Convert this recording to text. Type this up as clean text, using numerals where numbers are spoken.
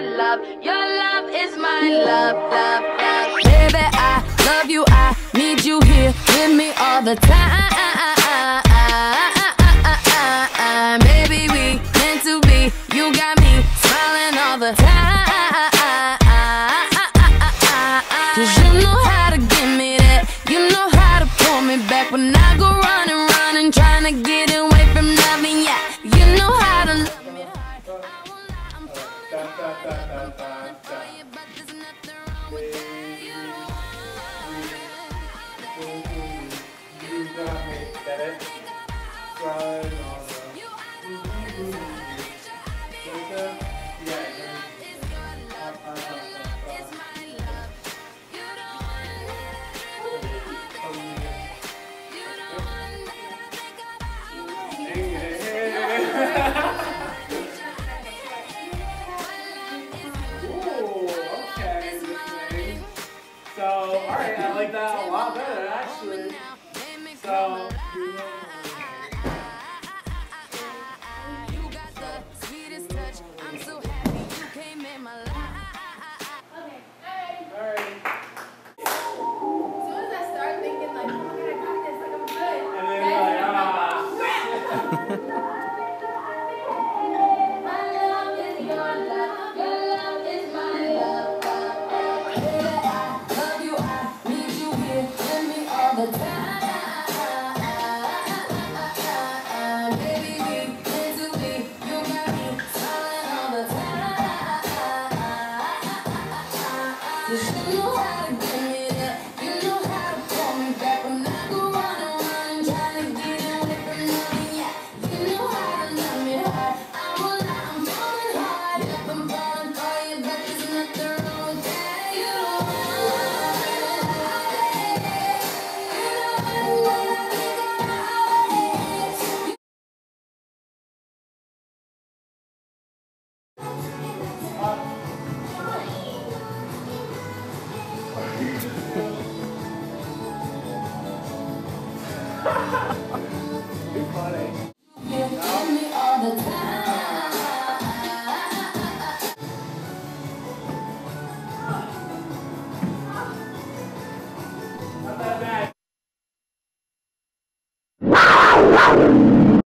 love. Your love is my love, love, love. Baby, I love you, I need you here with me all the time. Baby, we meant to be, you got me smiling all the time. 'Cause you know how to give me that, you know how to pull me back when I go running, trying to get away from loving ya. You know how to love me. So, alright, I like that a lot better, actually. So